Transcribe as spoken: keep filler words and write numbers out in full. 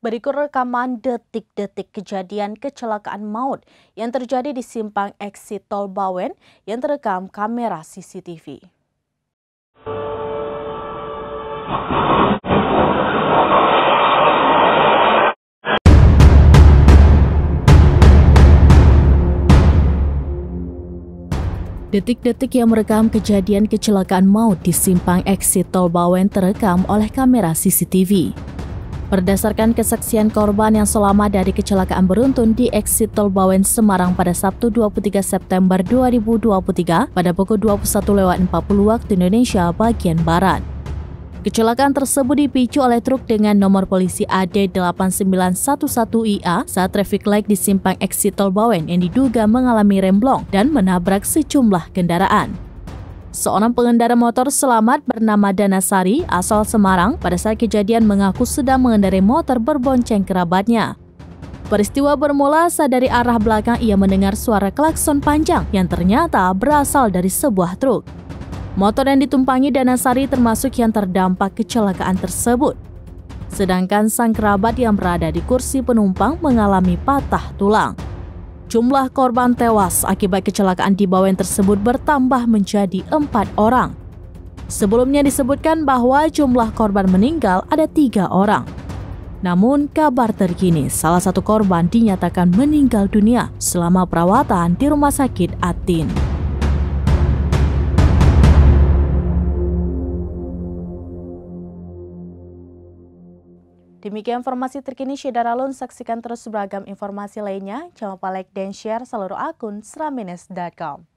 Berikut rekaman detik-detik kejadian kecelakaan maut yang terjadi di simpang eksit Tol Bawen yang terekam kamera C C T V. Detik-detik yang merekam kejadian kecelakaan maut di simpang eksit Tol Bawen terekam oleh kamera C C T V. Berdasarkan kesaksian korban yang selamat dari kecelakaan beruntun di eksit Tol Bawen Semarang pada Sabtu dua puluh tiga September dua ribu dua puluh tiga pada pukul dua puluh satu lewat empat puluh waktu Indonesia bagian Barat. Kecelakaan tersebut dipicu oleh truk dengan nomor polisi A D delapan sembilan satu satu I A saat traffic light di simpang eksit Tol Bawen yang diduga mengalami remblong dan menabrak sejumlah kendaraan. Seorang pengendara motor selamat bernama Danasari asal Semarang pada saat kejadian mengaku sedang mengendarai motor berbonceng kerabatnya. Peristiwa bermula saat dari arah belakang ia mendengar suara klakson panjang yang ternyata berasal dari sebuah truk. Motor yang ditumpangi Danasari termasuk yang terdampak kecelakaan tersebut. Sedangkan sang kerabat yang berada di kursi penumpang mengalami patah tulang. Jumlah korban tewas akibat kecelakaan di Bawen tersebut bertambah menjadi empat orang. Sebelumnya disebutkan bahwa jumlah korban meninggal ada tiga orang. Namun kabar terkini salah satu korban dinyatakan meninggal dunia selama perawatan di Rumah Sakit At-tin. Demikian informasi terkini Syedara Lon, saksikan terus beragam informasi lainnya. Jangan lupa like dan share seluruh akun seram binews dot com.